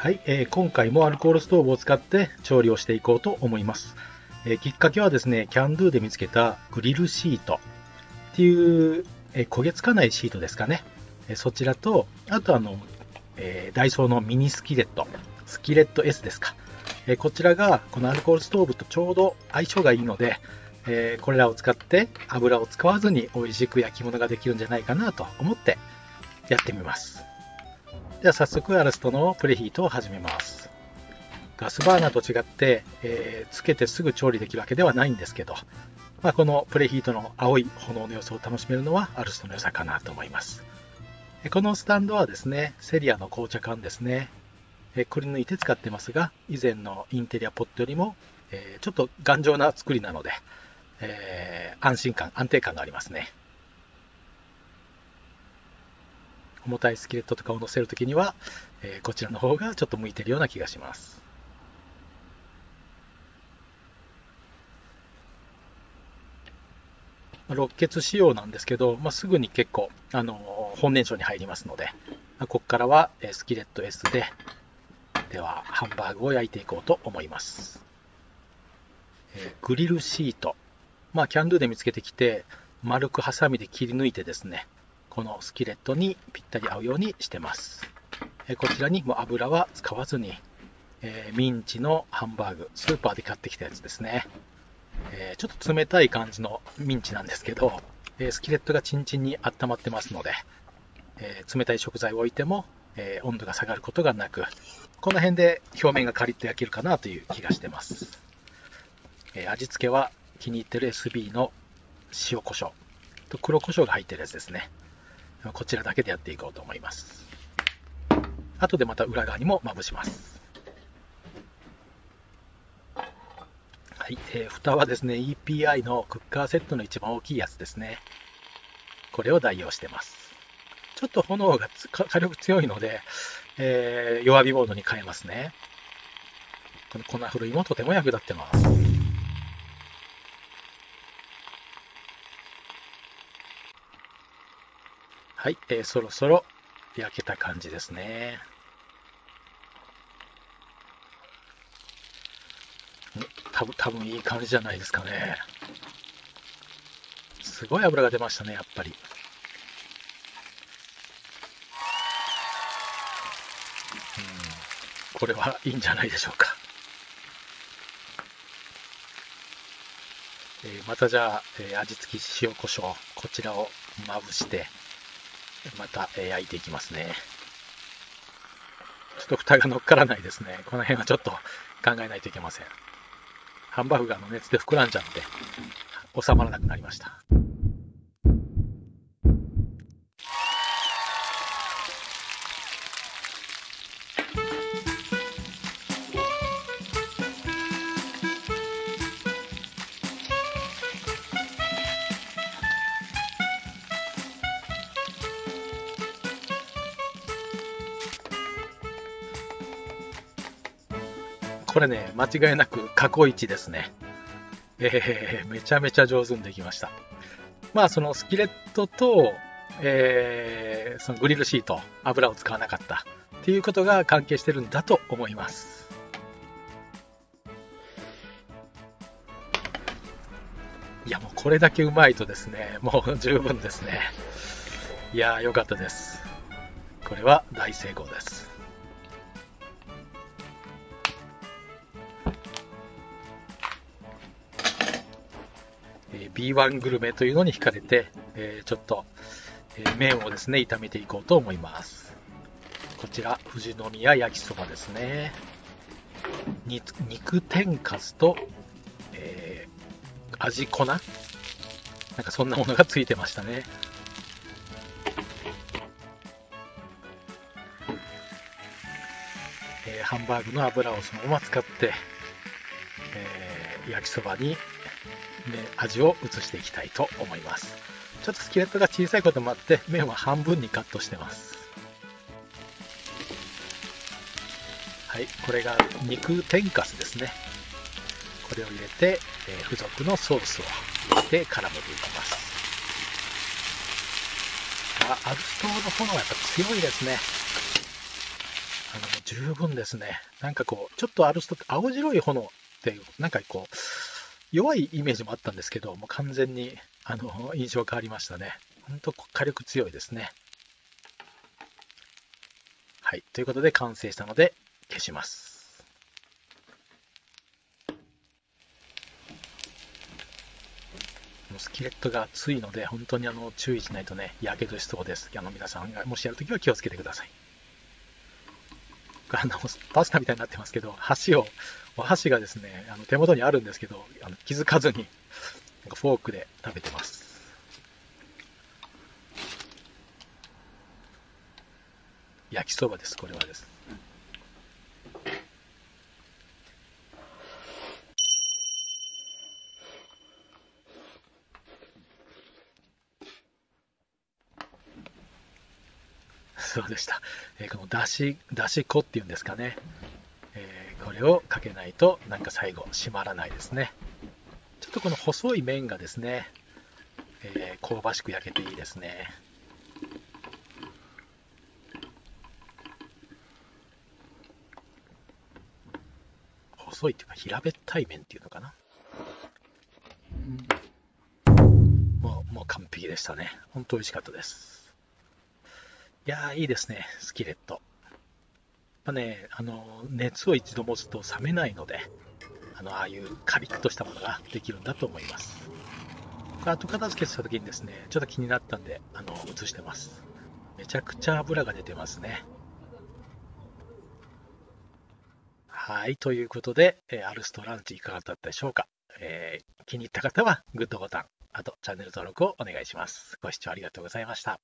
はい、今回もアルコールストーブを使って調理をしていこうと思います。きっかけはですね、キャンドゥで見つけたグリルシートっていう、焦げつかないシートですかね。そちらと、あとダイソーのミニスキレット S ですか。こちらがこのアルコールストーブとちょうど相性がいいので、これらを使って油を使わずに美味しく焼き物ができるんじゃないかなと思ってやってみます。では早速アルストのプレヒートを始めます。ガスバーナーと違って、つけてすぐ調理できるわけではないんですけど、このプレヒートの青い炎の様子を楽しめるのはアルストの良さかなと思います。このスタンドはですね、セリアの紅茶缶ですね、くり抜いて使ってますが、以前のインテリアポットよりも、ちょっと頑丈な作りなので、安定感がありますね。重たいスキレットとかを乗せるときには、こちらの方がちょっと向いてるような気がします。6結仕様なんですけど、すぐに結構、本燃焼に入りますので、ここからはスキレット S で、ではハンバーグを焼いていこうと思います。グリルシート。キャンドゥで見つけてきて、丸くハサミで切り抜いてですね、このスキレットにぴったり合うようにしてます。こちらにも油は使わずに、ミンチのハンバーグ、スーパーで買ってきたやつですね。ちょっと冷たい感じのミンチなんですけど、スキレットがチンチンに温まってますので、冷たい食材を置いても、温度が下がることがなく、この辺で表面がカリッと焼けるかなという気がしてます。味付けは気に入ってる SB の塩コショウと黒コショウが入ってるやつですね。こちらだけでやっていこうと思います。後でまた裏側にもまぶします。はい、蓋はですね、EPI のクッカーセットの一番大きいやつですね。これを代用してます。ちょっと炎が火力強いので、弱火モードに変えますね。この粉ふるいもとても役立ってます。はい、そろそろ焼けた感じですね。多分いい感じじゃないですかね。すごい油が出ましたね、やっぱり。これはいいんじゃないでしょうか。またじゃあ、味付き塩コショウ、こちらをまぶして、また焼いていきますね。ちょっと蓋が乗っからないですね。この辺はちょっと考えないといけません。ハンバーグが熱で膨らんじゃって収まらなくなりました。これね、間違いなく過去一ですね。めちゃめちゃ上手にできました。そのスキレットと、そのグリルシート、油を使わなかったっていうことが関係してるんだと思います。いや、もうこれだけうまいとですね、もう十分ですね。いやー、よかったです。これは大成功です。B1 グルメというのに惹かれて、ちょっと麺をですね、炒めていこうと思います。こちら、富士宮焼きそばですね。肉天かすと、味粉なんかそんなものがついてましたね。ハンバーグの油をそのまま使って、焼きそばに味を移していきたいと思います。ちょっとスキレットが小さいこともあって麺は半分にカットしてます。はい、これが肉天かすですね。これを入れて、付属のソースを入れて絡めていきます。アルストの炎はやっぱ強いですね。十分ですね。なんかこう、ちょっとある人って青白い炎っていう、なんかこう、弱いイメージもあったんですけど、もう完全に印象変わりましたね。ほんと火力強いですね。はい、ということで完成したので消します。スキレットが熱いので本当に注意しないとね、やけどしそうです。皆さんがもしやるときは気をつけてください。パスタみたいになってますけど、お箸がですね、手元にあるんですけど、気づかずにフォークで食べてます。焼きそばです、これはです。そうでした。このだし粉っていうんですかね、これをかけないとなんか最後締まらないですね。ちょっとこの細い麺がですね、香ばしく焼けていいですね。細いっていうか平べったい麺っていうのかな。もう完璧でしたね。本当美味しかったです。いやー、いいですね、スキレット。やっぱね、熱を一度持つと冷めないので、ああいうカリッとしたものができるんだと思います。後片付けしたときにですね、ちょっと気になったんで、映してます。めちゃくちゃ油が出てますね。はい、ということで、アルストランチいかがだったでしょうか。気に入った方はグッドボタン、あとチャンネル登録をお願いします。ご視聴ありがとうございました。